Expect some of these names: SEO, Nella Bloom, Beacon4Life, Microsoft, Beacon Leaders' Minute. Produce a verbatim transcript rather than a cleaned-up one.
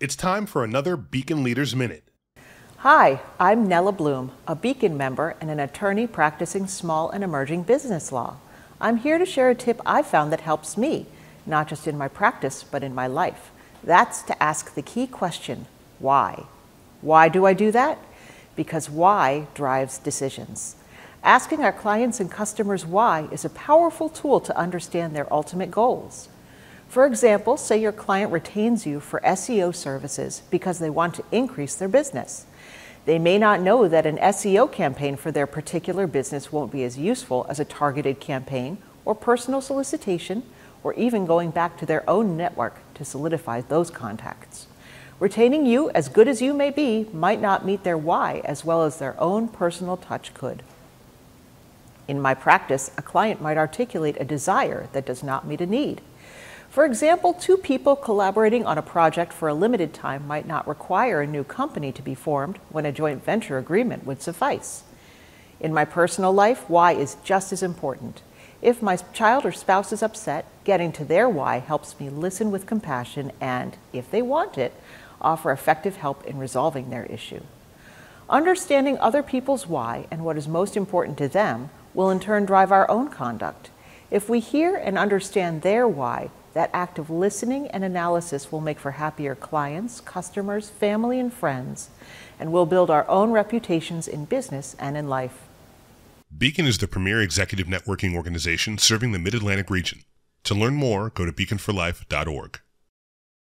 It's time for another Beacon Leaders' Minute. Hi, I'm Nella Bloom, a Beacon member and an attorney practicing small and emerging business law. I'm here to share a tip I found that helps me, not just in my practice, but in my life. That's to ask the key question, why? Why do I do that? Because why drives decisions. Asking our clients and customers why is a powerful tool to understand their ultimate goals. For example, say your client retains you for S E O services because they want to increase their business. They may not know that an S E O campaign for their particular business won't be as useful as a targeted campaign or personal solicitation, or even going back to their own network to solidify those contacts. Retaining you, as good as you may be, might not meet their why as well as their own personal touch could. In my practice, a client might articulate a desire that does not meet a need. For example, two people collaborating on a project for a limited time might not require a new company to be formed when a joint venture agreement would suffice. In my personal life, why is just as important. If my child or spouse is upset, getting to their why helps me listen with compassion and, if they want it, offer effective help in resolving their issue. Understanding other people's why and what is most important to them will in turn drive our own conduct. If we hear and understand their why, that act of listening and analysis will make for happier clients, customers, family, and friends, and we'll build our own reputations in business and in life. Beacon is the premier executive networking organization serving the Mid-Atlantic region. To learn more, go to Beacon for Life dot org.